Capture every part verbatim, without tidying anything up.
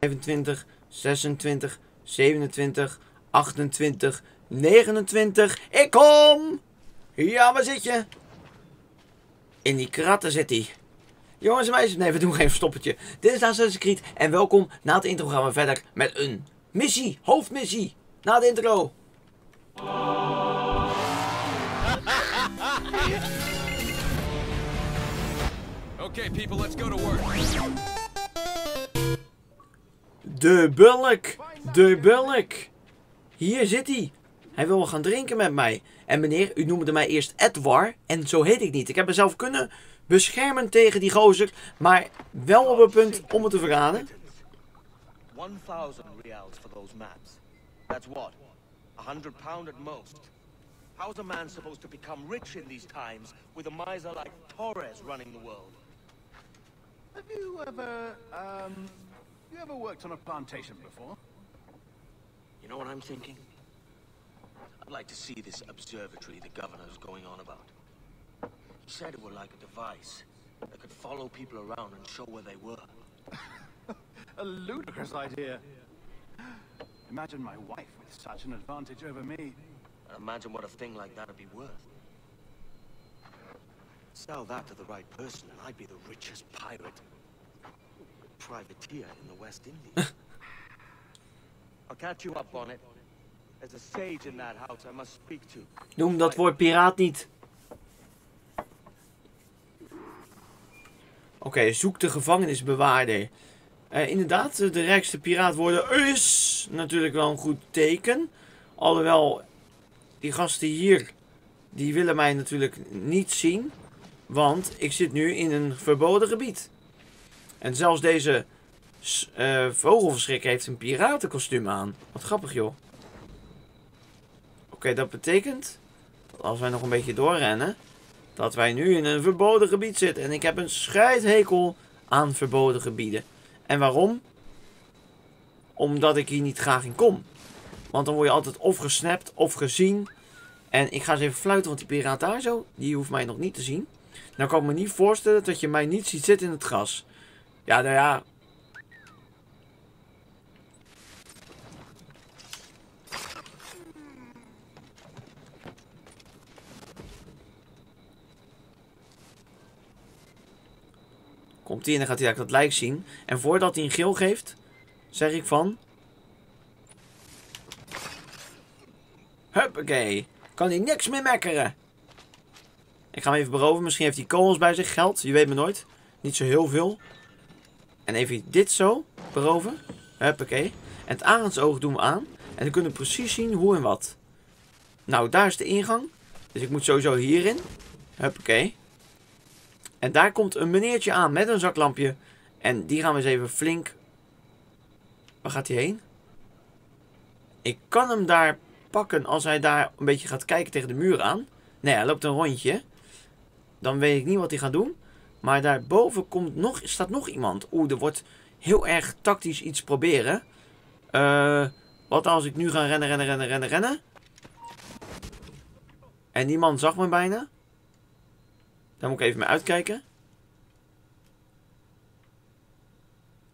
vijfentwintig, zesentwintig, zevenentwintig, achtentwintig, negenentwintig. Ik kom! Ja, waar zit je? In die kratten zit hij. Jongens en meisjes, nee, we doen geen verstoppertje. Dit is Assassin's Creed en welkom. Na het intro gaan we verder met een missie, hoofdmissie. Na het intro. Oké, people, let's go to work. De bulk, de bulk. Hier zit hij. Hij wil wel gaan drinken met mij. En meneer, u noemde mij eerst Edward. En zo heet ik niet. Ik heb mezelf kunnen beschermen tegen die gozer. Maar wel op het punt om het te verraden. duizend reals voor those maps. That's what? honderd pound at most. How is a man supposed to become rich in these times with a miser like Torres running the world? Have you ever, um, you ever worked on a plantation before? You know what I'm thinking? I'd like to see this observatory the governor's going on about. He said it were like a device that could follow people around and show where they were. A ludicrous idea. Imagine my wife with such an advantage over me. Imagine what a thing like that would be worth. Sell that to the right person and I'd be the richest pirate. Privateer in the West Indies. I'll catch you up on it. There's a sage in that house I must speak to. Noem dat woord piraat niet. Oké, okay, zoek de gevangenisbewaarder. Uh, inderdaad, de rijkste piraat worden is natuurlijk wel een goed teken. Alhoewel... die gasten hier, die willen mij natuurlijk niet zien, want ik zit nu in een verboden gebied. En zelfs deze uh, vogelverschrikker heeft een piratenkostuum aan. Wat grappig joh. Oké, okay, dat betekent dat als wij nog een beetje doorrennen, dat wij nu in een verboden gebied zitten. En ik heb een scheidhekel aan verboden gebieden. En waarom? Omdat ik hier niet graag in kom. Want dan word je altijd of gesnapt of gezien. En ik ga eens even fluiten, want die piraat daar zo, die hoeft mij nog niet te zien. Nou kan ik me niet voorstellen dat je mij niet ziet zitten in het gras. Ja, nou ja. Komt hij en dan gaat hij dat lijk zien. En voordat hij een geel geeft, zeg ik van... Huppakee. Kan hij niks meer mekkeren. Ik ga hem even beroven. Misschien heeft hij kogels bij zich. Geld. Je weet me nooit. Niet zo heel veel. En even dit zo. Beroven. Huppakee. En het arendsoog doen we aan. En dan kunnen we precies zien hoe en wat. Nou, daar is de ingang. Dus ik moet sowieso hierin. Huppakee. En daar komt een meneertje aan met een zaklampje. En die gaan we eens even flink... Waar gaat hij heen? Ik kan hem daar... pakken als hij daar een beetje gaat kijken tegen de muur aan. Nee, hij loopt een rondje. Dan weet ik niet wat hij gaat doen. Maar daarboven komt nog, staat nog iemand. Oeh, er wordt heel erg tactisch iets proberen. Uh, wat als ik nu ga rennen, rennen, rennen, rennen, rennen. En die man zag me bijna. Daar moet ik even mee uitkijken.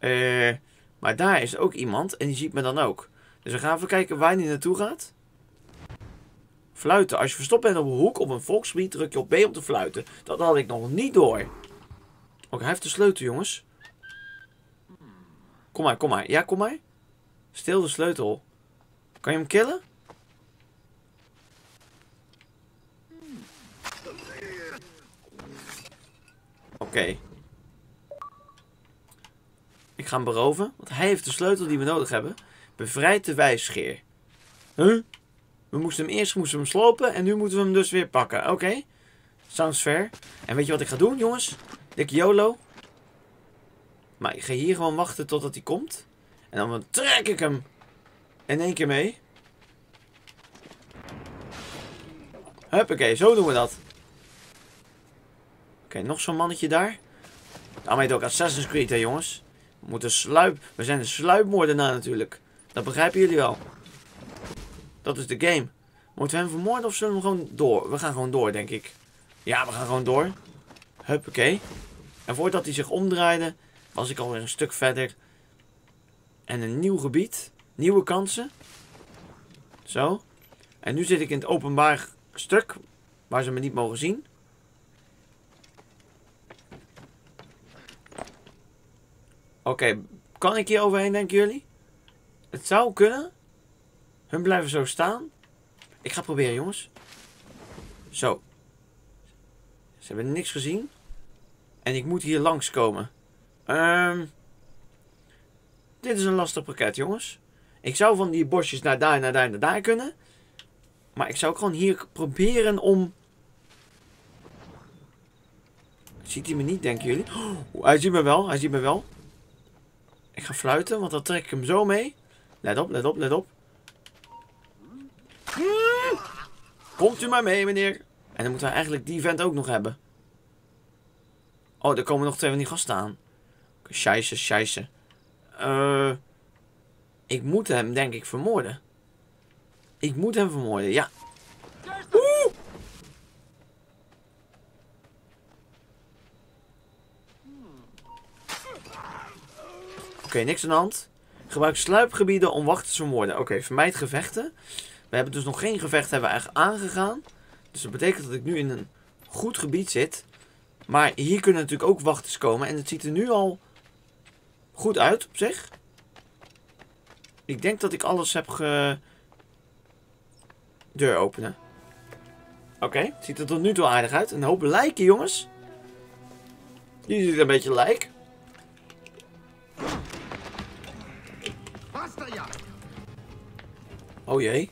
Uh, maar daar is ook iemand en die ziet me dan ook. Dus we gaan even kijken waar hij naartoe gaat. Fluiten. Als je verstopt bent op een hoek op een volksgebied, druk je op B om te fluiten. Dat had ik nog niet door. Oké, okay, hij heeft de sleutel, jongens. Kom maar, kom maar. Ja, kom maar. Steel de sleutel. Kan je hem killen? Oké. Okay. Ik ga hem beroven, want hij heeft de sleutel die we nodig hebben. Bevrijd de wijsgeer. Huh? We moesten hem eerst moesten we hem slopen en nu moeten we hem dus weer pakken. Oké. Okay. Sounds fair. En weet je wat ik ga doen, jongens? Dik YOLO. Maar ik ga hier gewoon wachten totdat hij komt. En dan trek ik hem in één keer mee. Huppakee, zo doen we dat. Oké, okay, nog zo'n mannetje daar. Daarom heet ook Assassin's Creed, hè, jongens. We moeten sluip... We zijn de sluipmoordenaar natuurlijk. Dat begrijpen jullie wel. Dat is de game. Moeten we hem vermoorden of zullen we gewoon door? We gaan gewoon door, denk ik. Ja, we gaan gewoon door. Huppakee. En voordat hij zich omdraaide, was ik alweer een stuk verder. En een nieuw gebied. Nieuwe kansen. Zo. En nu zit ik in het openbaar stuk. Waar ze me niet mogen zien. Oké. Okay. Kan ik hier overheen, denken jullie? Het zou kunnen. Hun blijven zo staan. Ik ga proberen, jongens. Zo. Ze hebben niks gezien. En ik moet hier langskomen. Um, dit is een lastig pakket, jongens. Ik zou van die bosjes naar daar, naar daar, naar daar kunnen. Maar ik zou gewoon hier proberen om... Ziet hij me niet, denken jullie? Oh, hij ziet me wel, hij ziet me wel. Ik ga fluiten, want dan trek ik hem zo mee. Let op, let op, let op. Komt u maar mee, meneer. En dan moeten we eigenlijk die vent ook nog hebben. Oh, er komen nog twee van die gasten aan. Scheisse, scheisse. Uh, ik moet hem, denk ik, vermoorden. Ik moet hem vermoorden, ja. Oeh! Oké, okay, niks aan de hand. Gebruik sluipgebieden om wachters te vermoorden. Oké, okay, vermijd gevechten. We hebben dus nog geen gevecht hebben we eigenlijk aangegaan. Dus dat betekent dat ik nu in een goed gebied zit. Maar hier kunnen natuurlijk ook wachters komen. En het ziet er nu al goed uit op zich. Ik denk dat ik alles heb ge... Deur openen. Oké, okay, ziet er tot nu toe aardig uit. Een hoop lijken, jongens. Hier ziet er een beetje lijk. Oh jee.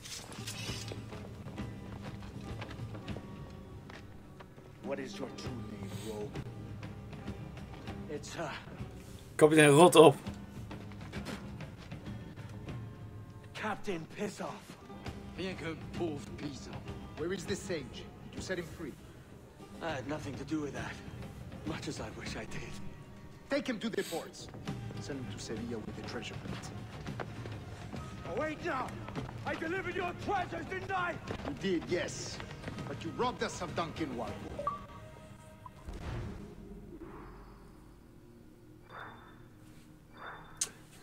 What is your true name, Rogue? It's her. Kapitein Rot op. Captain Piss Off. Bianca Wolf Piss Off. Where is the sage? You set him free. I had nothing to do with that. Much as I wish I did. Take him to the ports. Send him to Sevilla with the treasure plate. Oh, wait now! I delivered your treasures, didn't I? You did, yes. But you robbed us of Duncan Wildworth.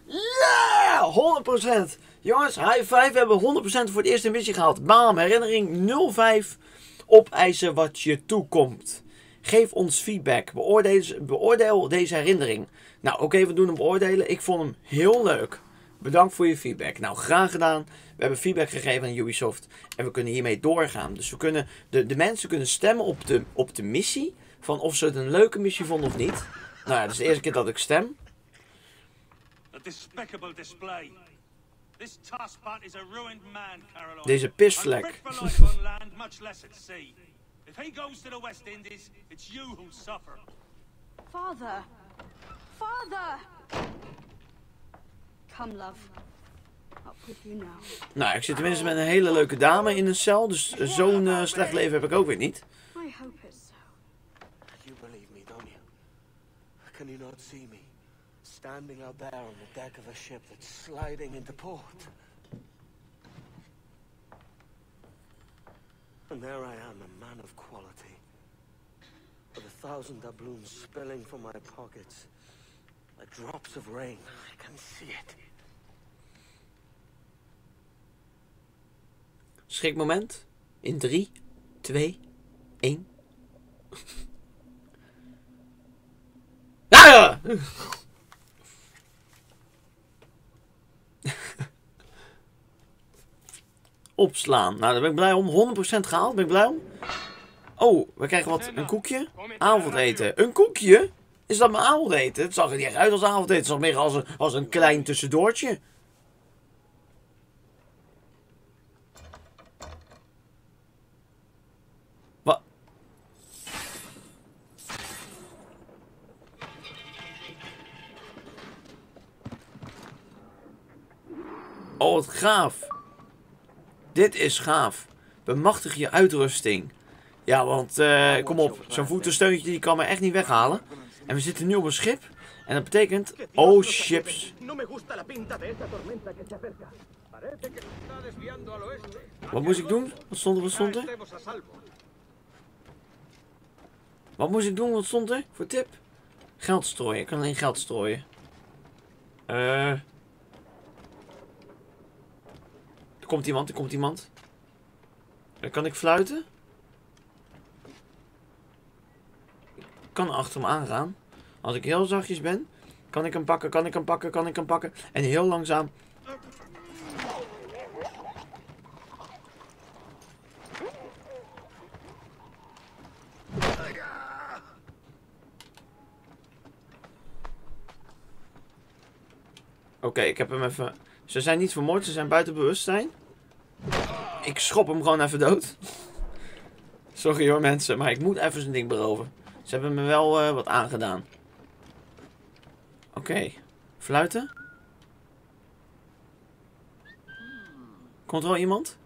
Ja! Yeah! honderd procent! Jongens, high five. We hebben honderd procent voor de eerste missie gehaald. Bam, herinnering nul vijf. Opeisen wat je toekomt. Geef ons feedback. Beoordeel, beoordeel deze herinnering. Nou, oké, okay, we doen hem beoordelen. Ik vond hem heel leuk. Bedankt voor je feedback. Nou, graag gedaan. We hebben feedback gegeven aan Ubisoft. En we kunnen hiermee doorgaan. Dus we kunnen de, de mensen kunnen stemmen op de, op de missie. Van of ze het een leuke missie vonden of niet. Nou ja, dat is de eerste keer dat ik stem. Deze pisvlek. Vader. Vader. Come, love. Up with you now. Nou, ik zit tenminste met een hele leuke dame in een cel, dus zo'n uh, slecht leven heb ik ook weer niet. I hope it's so. You believe me, don't you? Can you not see me standing out there on the deck of a ship that's sliding into port? And there I am, a man of quality, with a thousand doubloons spilling from my pockets, like drops of rain. I can see it. Schrikmoment. In drie, twee, één. Ah! Opslaan. Nou, daar ben ik blij om. honderd procent gehaald. Ben ik blij om. Oh, we krijgen wat. Een koekje. Avondeten. Een koekje? Is dat mijn avondeten? Het zag er niet echt uit als avondeten. Het zag meer als een, als een klein tussendoortje. Oh, wat gaaf. Dit is gaaf. Bemachtig je uitrusting. Ja, want uh, kom op. Zo'n voetensteuntje die kan me echt niet weghalen. En we zitten nu op een schip. En dat betekent... Oh, chips. Wat moest ik doen? Wat stond er? Wat stond er? Wat moest ik doen? Wat stond er? Voor tip? Geld strooien. Ik kan alleen geld strooien. Eh... Uh, Er komt iemand, er komt iemand. Daar kan ik fluiten. Ik kan achter hem aangaan. Als ik heel zachtjes ben, kan ik hem pakken, kan ik hem pakken, kan ik hem pakken. En heel langzaam. Oké, okay, ik heb hem even... Ze zijn niet vermoord, ze zijn buiten bewustzijn. Ik schop hem gewoon even dood. Sorry hoor mensen, maar ik moet even zijn ding beroven. Ze hebben me wel uh, wat aangedaan. Oké, okay. Fluiten. Komt er wel iemand?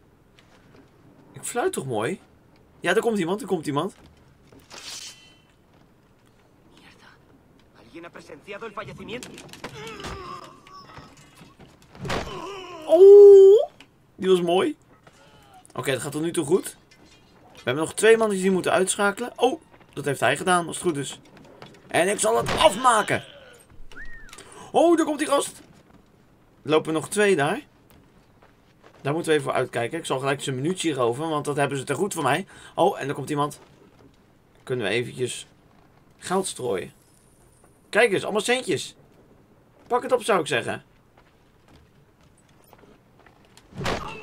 Ik fluit toch mooi? Ja, er komt iemand, er komt iemand. Oh, die was mooi. Oké, okay, dat gaat tot nu toe goed. We hebben nog twee mannetjes die moeten uitschakelen. Oh, dat heeft hij gedaan, als het goed is. En ik zal het afmaken. Oh, daar komt die gast. Er lopen nog twee daar. Daar moeten we even voor uitkijken. Ik zal gelijk zijn munitie roven, want dat hebben ze te goed voor mij. Oh, en er komt iemand. Kunnen we eventjes geld strooien. Kijk eens, allemaal centjes. Pak het op, zou ik zeggen.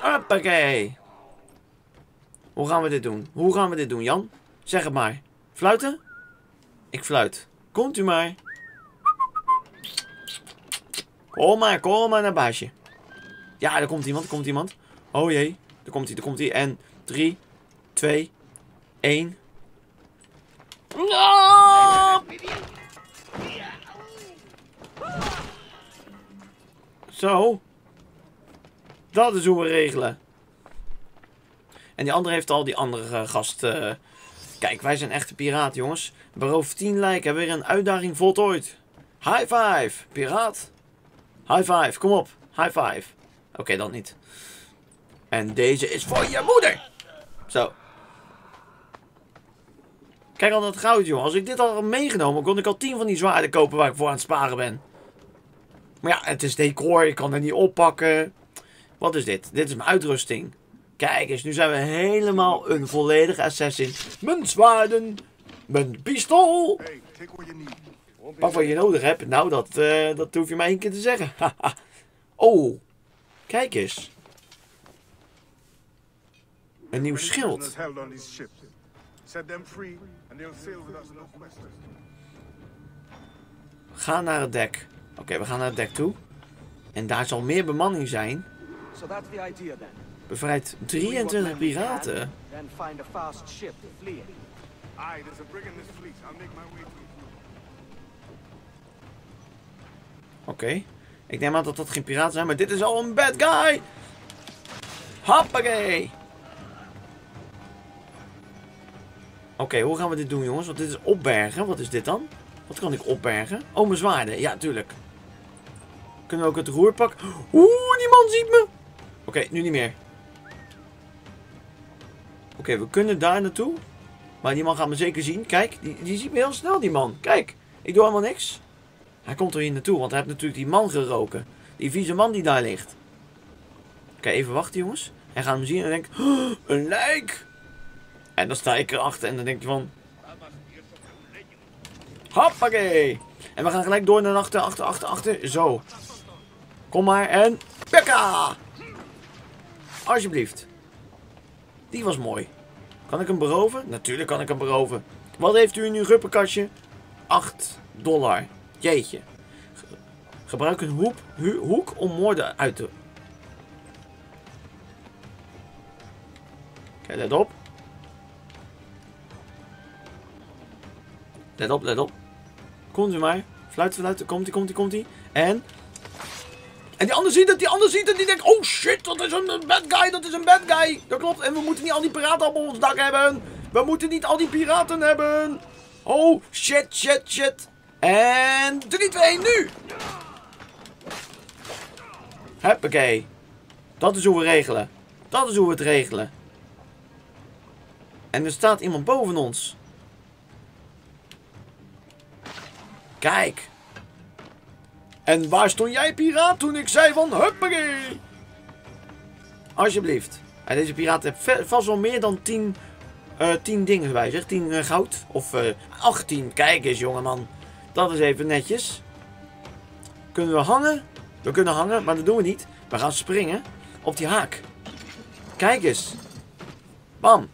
Hoppakee. Hoe gaan we dit doen? Hoe gaan we dit doen, Jan? Zeg het maar. Fluiten? Ik fluit. Komt u maar. Kom maar, kom maar naar baasje. Ja, er komt iemand, er komt iemand. Oh jee, er komt hij, er komt hij. En drie, twee, één. No! Zo. Dat is hoe we regelen. En die andere heeft al die andere uh, gast. Uh... Kijk, wij zijn echte piraat, jongens. Beroof tien lijken, weer een uitdaging voltooid. High five, piraat. High five, kom op. High five. Oké, okay, dan niet. En deze is voor je moeder. Zo. Kijk al dat goud, jongen. Als ik dit al had meegenomen, kon ik al tien van die zwaarden kopen waar ik voor aan het sparen ben. Maar ja, het is decor. Ik kan er niet oppakken. Wat is dit? Dit is mijn uitrusting. Kijk eens, nu zijn we helemaal een volledige assassin. Mijn zwaarden, mijn pistool. Wat wat je nodig hebt, nou dat, uh, dat hoef je maar één keer te zeggen. Oh, kijk eens. Een nieuw schild. Ga naar het dek. Oké, okay, we gaan naar het dek toe. En daar zal meer bemanning zijn. Bevrijd drieëntwintig piraten. Oké. Okay. Ik neem aan dat dat geen piraten zijn, maar dit is al een bad guy. Hoppakee. Oké, okay, hoe gaan we dit doen, jongens? Want dit is opbergen. Wat is dit dan? Wat kan ik opbergen? Oh, mijn zwaarden. Ja, tuurlijk. Kunnen we ook het roer pakken? Oeh, die man ziet me. Oké, okay, nu niet meer. Oké, okay, we kunnen daar naartoe. Maar die man gaat me zeker zien. Kijk, die, die ziet me heel snel, die man. Kijk, ik doe helemaal niks. Hij komt er hier naartoe, want hij heeft natuurlijk die man geroken. Die vieze man die daar ligt. Oké, okay, even wachten, jongens. Hij gaat hem zien en denkt, oh, een lijk. En dan sta ik erachter en dan denk je van... Hoppakee. En we gaan gelijk door naar achter, achter, achter, achter. Zo. Kom maar en... Pekka! Alsjeblieft. Die was mooi. Kan ik hem beroven? Natuurlijk kan ik hem beroven. Wat heeft u in uw ruppenkastje? acht dollar. Jeetje. Ge gebruik een hoep, hoek om moorden uit te... Oké, let op. Let op, let op. Komt u maar. Fluit, fluit. Komt-ie, komt-ie, komt-ie. En... En die ander ziet het, die ander ziet het, die denkt, oh shit, dat is een bad guy, dat is een bad guy. Dat klopt, en we moeten niet al die piraten op ons dak hebben. We moeten niet al die piraten hebben. Oh, shit, shit, shit. En drie, twee, één, nu. Hoppakee. Dat is hoe we regelen. Dat is hoe we het regelen. En er staat iemand boven ons. Kijk. En waar stond jij, piraat, toen ik zei van... Huppakee! Alsjeblieft. En deze piraat heeft vast wel meer dan tien, uh, tien dingen bij zich. tien uh, goud. Of uh, achttien. Kijk eens, jongeman. Dat is even netjes. Kunnen we hangen? We kunnen hangen, maar dat doen we niet. We gaan springen op die haak. Kijk eens. Bam.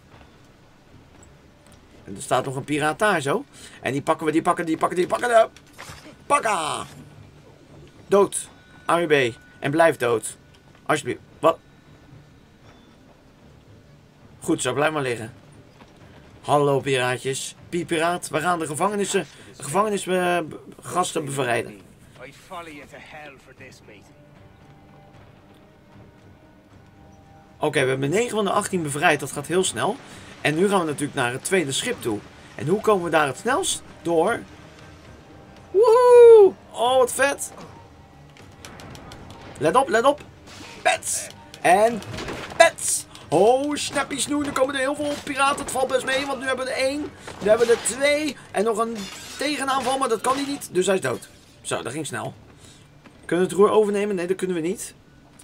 En er staat nog een piraat daar zo. En die pakken we, die pakken, die pakken, die pakken. De... Pakka. Dood. A W B. En blijf dood. Alsjeblieft. Wat? Goed zo, blijf maar liggen. Hallo piraatjes. Piepiraat, we gaan de gevangenissen, gevangenisgasten bevrijden. Oké, okay, we hebben negen van de achttien bevrijd. Dat gaat heel snel. En nu gaan we natuurlijk naar het tweede schip toe. En hoe komen we daar het snelst? Door... Woehoe! Oh, wat vet! Let op, let op. Pets! En pets! Oh, snappy snoe. Er komen er heel veel piraten. Het valt best mee, want nu hebben we er één. Nu hebben we er twee. En nog een tegenaanval, maar dat kan hij niet. Dus hij is dood. Zo, dat ging snel. Kunnen we het roer overnemen? Nee, dat kunnen we niet.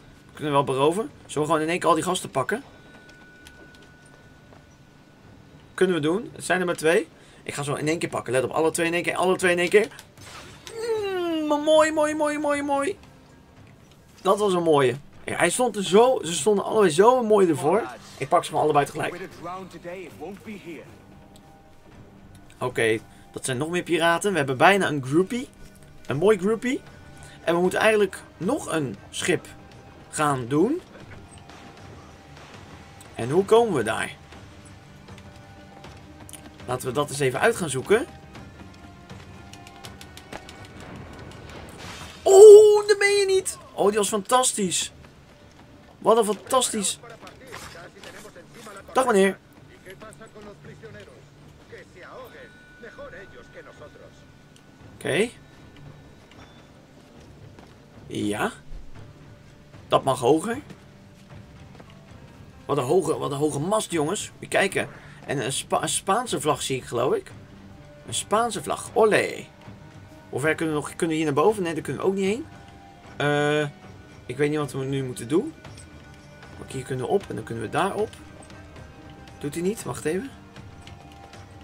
We kunnen wel beroven. Zullen we gewoon in één keer al die gasten pakken? Kunnen we doen. Het zijn er maar twee. Ik ga zo in één keer pakken. Let op, alle twee in één keer. Alle twee in één keer. Mm, mooi, mooi, mooi, mooi, mooi. Dat was een mooie. Ja, hij stond er zo, ze stonden allebei zo mooi ervoor. Ik pak ze van allebei tegelijk. Oké, okay, dat zijn nog meer piraten. We hebben bijna een groupie. Een mooi groupie. En we moeten eigenlijk nog een schip gaan doen. En hoe komen we daar? Laten we dat eens even uit gaan zoeken. Oh, daar ben je niet. Oh, die was fantastisch. Wat een fantastisch. Dag meneer. Oké. Okay. Ja. Dat mag hoger. Wat een hoge, wat een hoge mast, jongens. Even kijken. En een, Spa een Spaanse vlag zie ik, geloof ik. Een Spaanse vlag. Olé. Hoe ver kunnen we nog? Kunnen we hier naar boven? Nee, daar kunnen we ook niet heen. Uh, ik weet niet wat we nu moeten doen. Maar hier kunnen we op en dan kunnen we daar op. Doet hij niet? Wacht even.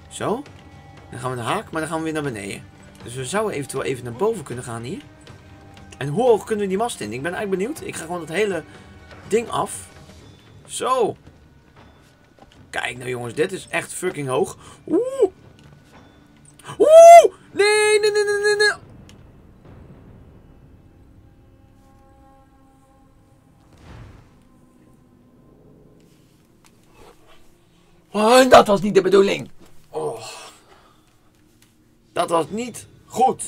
Zo. Dan gaan we naar de haak, maar dan gaan we weer naar beneden. Dus we zouden eventueel even naar boven kunnen gaan hier. En hoe hoog kunnen we die mast in? Ik ben eigenlijk benieuwd. Ik ga gewoon dat hele ding af. Zo. Kijk nou jongens, dit is echt fucking hoog. Oeh. Oeh. Nee, nee, nee, nee, nee. Oh, dat was niet de bedoeling. Oh. Dat was niet goed.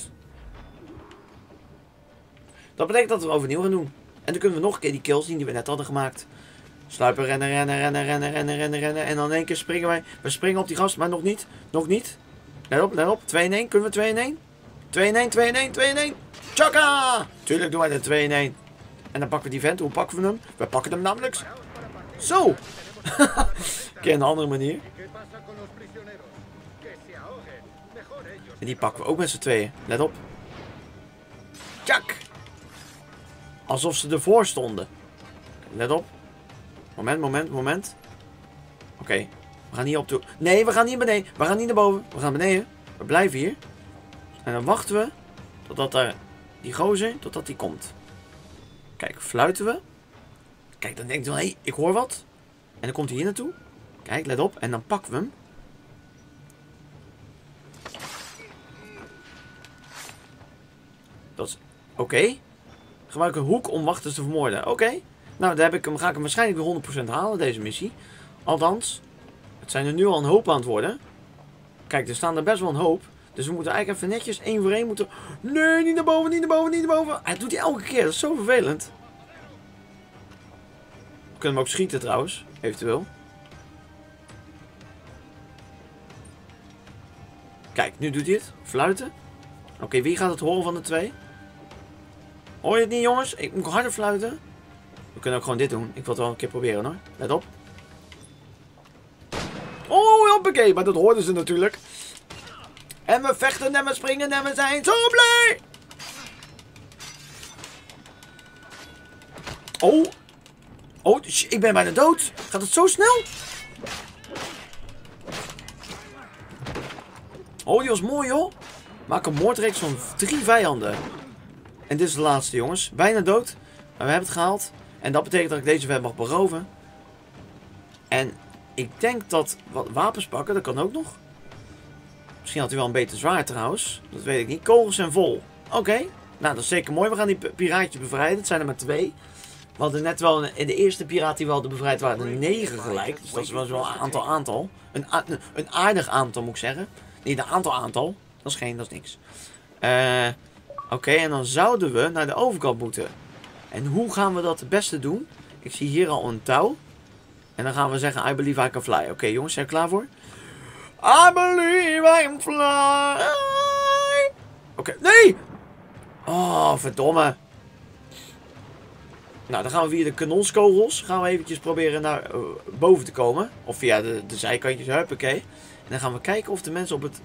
Dat betekent dat we overnieuw gaan doen. En dan kunnen we nog een keer die kills zien die we net hadden gemaakt. Sluipen, rennen, rennen, rennen, rennen, rennen, rennen, rennen. En dan in één keer springen wij. We springen op die gast, maar nog niet. Nog niet. Let op, let op. twee in één. Kunnen we twee in één? twee in één, twee in één, twee in één. Tjaka! Tuurlijk doen wij de twee in één. En dan pakken we die vent. Hoe pakken we hem? We pakken hem namelijk. Zo! Een keer een andere manier. En die pakken we ook met z'n tweeën. Let op. Tjak! Alsof ze ervoor stonden. Let op. Moment, moment, moment. Oké. Okay. We gaan hier op toe. Nee, we gaan hier beneden. We gaan niet naar boven. We gaan beneden. We blijven hier. En dan wachten we. Totdat er die gozer, totdat die komt. Kijk, fluiten we. Kijk, dan denkt hij wel, hé, ik hoor wat. En dan komt hij hier naartoe. Kijk, let op. En dan pakken we hem. Dat is... Oké. Okay. Gebruik een hoek om wachters te vermoorden. Oké. Okay. Nou, daar heb ik hem, ga ik hem waarschijnlijk weer honderd procent halen, deze missie. Althans, het zijn er nu al een hoop aan het worden. Kijk, er staan er best wel een hoop. Dus we moeten eigenlijk even netjes één voor één moeten... Nee, niet naar boven, niet naar boven, niet naar boven. Hij doet hij elke keer. Dat is zo vervelend. We kunnen hem ook schieten trouwens, eventueel. Kijk, nu doet hij het. Fluiten. Oké, okay, wie gaat het horen van de twee? Hoor je het niet, jongens? Ik moet harder fluiten. We kunnen ook gewoon dit doen. Ik wil het wel een keer proberen hoor. Let op. Oh, hoppakee. Maar dat hoorden ze natuurlijk. En we vechten en we springen en we zijn zo blij. Oh. Oh, ik ben bijna dood. Gaat het zo snel? Oh, die was mooi, joh. Maak een moordreeks van drie vijanden. En dit is de laatste, jongens. Bijna dood. Maar we hebben het gehaald. En dat betekent dat ik deze web mag beroven. En ik denk dat... Wat, wapens pakken, dat kan ook nog. Misschien had hij wel een beter zwaard, trouwens. Dat weet ik niet. Kogels zijn vol. Oké. Okay. Nou, dat is zeker mooi. We gaan die piraatjes bevrijden. Het zijn er maar twee. We hadden net wel in de eerste piraat die we hadden bevrijd waren negen gelijk. Dus dat is wel een aantal aantal. Een, een aardig aantal, moet ik zeggen. Niet een aantal aantal. Dat is geen, dat is niks. Uh, Oké, okay, en dan zouden we naar de overkant moeten. En hoe gaan we dat het beste doen? Ik zie hier al een touw. En dan gaan we zeggen, I believe I can fly. Oké, okay, jongens, zijn er klaar voor? I believe I can fly. Oké, okay, nee! Oh, verdomme. Nou, dan gaan we via de kanonskogels. Gaan we eventjes proberen naar uh, boven te komen. Of via de, de zijkantjes. Huppakee. En dan gaan we kijken of de mensen op het...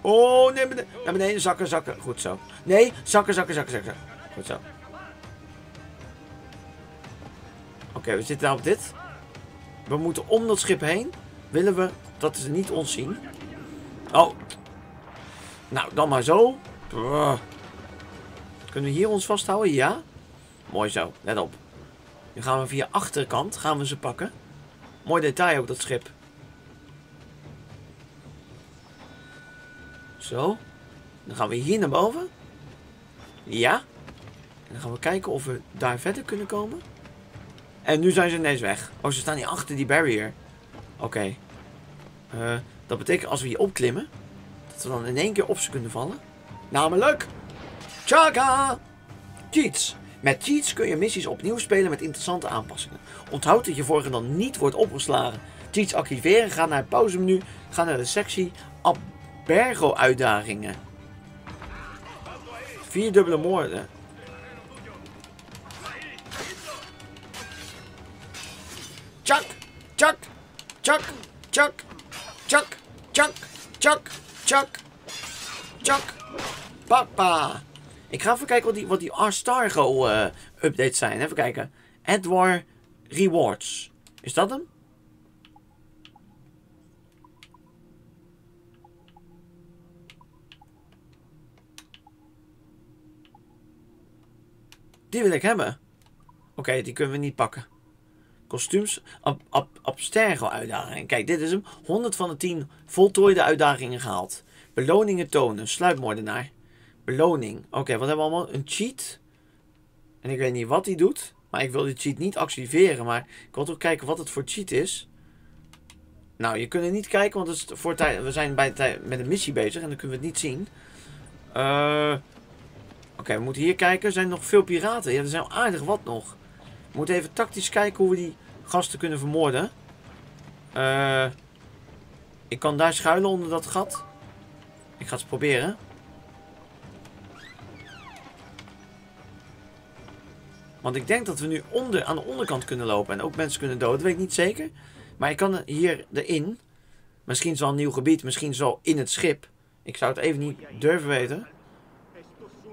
Oh, nee, beneden. Naar beneden. Zakken, zakken. Goed zo. Nee, zakken, zakken, zakken, zakken. Goed zo. Oké, okay, we zitten nou op dit. We moeten om dat schip heen. Willen we dat ze niet ons zien. Oh. Nou, dan maar zo. Brrr. Kunnen we hier ons vasthouden? Ja. Mooi zo, let op. Nu gaan we via achterkant, gaan we ze pakken. Mooi detail ook, dat schip. Zo. Dan gaan we hier naar boven. Ja. En dan gaan we kijken of we daar verder kunnen komen. En nu zijn ze ineens weg. Oh, ze staan hier achter die barrier. Oké. Okay. Uh, dat betekent als we hier opklimmen, dat we dan in één keer op ze kunnen vallen. Namelijk... Chaka! Cheats! Met cheats kun je missies opnieuw spelen met interessante aanpassingen. Onthoud dat je vorige dan niet wordt opgeslagen. Cheats activeren, ga naar het pauzemenu, ga naar de sectie Abstergo uitdagingen. Vier dubbele moorden. Chak, chak, chak, chak, chak, chak, chak, chak, chak, papa. Ik ga even kijken wat die, wat die Abstergo uh, updates zijn. Even kijken. Edward Rewards. Is dat hem? Die wil ik hebben. Oké, okay, die kunnen we niet pakken. Kostuums. Ab, ab, Abstergo uitdagingen. Kijk, dit is hem. honderd van de tien voltooide uitdagingen gehaald. Beloningen tonen. Sluipmoordenaar. Beloning. Oké, okay, wat hebben we allemaal? Een cheat. En ik weet niet wat hij doet. Maar ik wil die cheat niet activeren. Maar ik wil toch kijken wat het voor cheat is. Nou, je kunt er niet kijken. Want het is voor tijd, we zijn bij tijd, met een missie bezig. En dan kunnen we het niet zien. Uh, Oké, okay, we moeten hier kijken. Er zijn nog veel piraten. Ja, er zijn aardig wat nog. We moeten even tactisch kijken hoe we die gasten kunnen vermoorden. Uh, ik kan daar schuilen onder dat gat. Ik ga het proberen. Want ik denk dat we nu onder, aan de onderkant kunnen lopen. En ook mensen kunnen doden. Dat weet ik niet zeker. Maar ik kan hier erin. Misschien is wel een nieuw gebied. Misschien is al in het schip. Ik zou het even niet durven weten.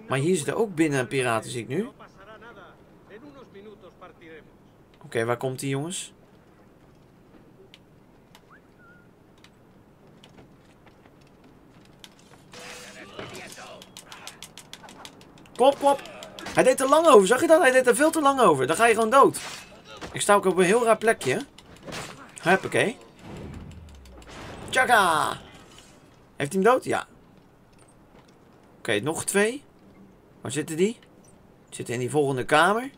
Maar hier zitten ook binnen piraten, zie ik nu. Oké, okay, waar komt die, jongens? Pop, pop. Hij deed er lang over, zag je dat? Hij deed er veel te lang over. Dan ga je gewoon dood. Ik sta ook op een heel raar plekje. Huppakee. Tjaka! Heeft hij hem dood? Ja. Oké, okay, nog twee. Waar zitten die? Zitten in die volgende kamer.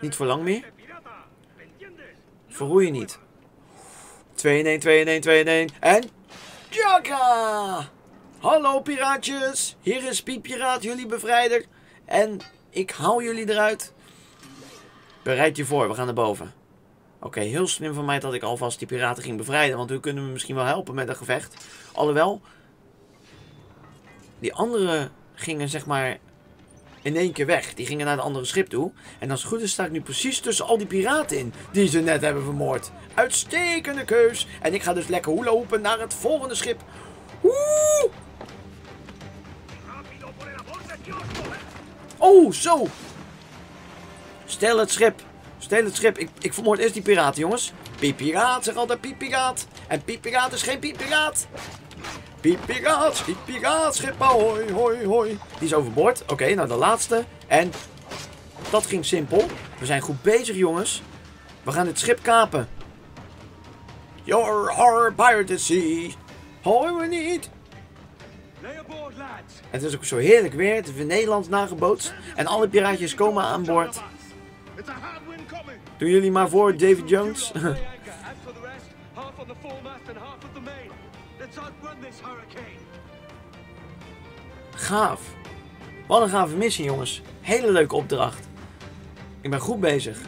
Niet voor lang meer. Verroeien niet. twee in één, twee in één, twee in één. En... Tjaka! Hallo piraatjes. Hier is Pietpiraat, jullie bevrijder. En ik haal jullie eruit. Bereid je voor, we gaan naar boven. Oké, okay, heel slim van mij dat ik alvast die piraten ging bevrijden. Want we kunnen me misschien wel helpen met een gevecht. Alhoewel, die anderen gingen zeg maar in één keer weg. Die gingen naar het andere schip toe. En als het goed is sta ik nu precies tussen al die piraten in. Die ze net hebben vermoord. Uitstekende keus. En ik ga dus lekker hula hoepen naar het volgende schip. Woe! Oh, zo! Stel het schip. Stelen het schip. Ik, ik vermoord eerst die piraten, jongens. Piepiraat, zeg altijd piepiraat. En piepiraat is geen piepiraat. Piepiraat, piepiraat, schip ahoy, hoi, hoi. Die is overboord. Oké, okay, nou de laatste. En dat ging simpel. We zijn goed bezig, jongens. We gaan dit schip kapen. Your horror piracy. Hoor we niet. Het is ook zo heerlijk weer. Het is in Nederland nagebootst. En alle piraatjes komen aan boord. Doen jullie maar voor, David Jones. Gaaf. Wat een gave missie, jongens. Hele leuke opdracht. Ik ben goed bezig.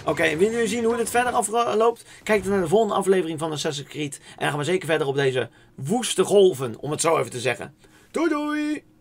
Oké, okay, willen jullie zien hoe dit verder afloopt? Kijk dan naar de volgende aflevering van Assassin's Creed. En dan gaan we zeker verder op deze woeste golven, om het zo even te zeggen. Doei doei!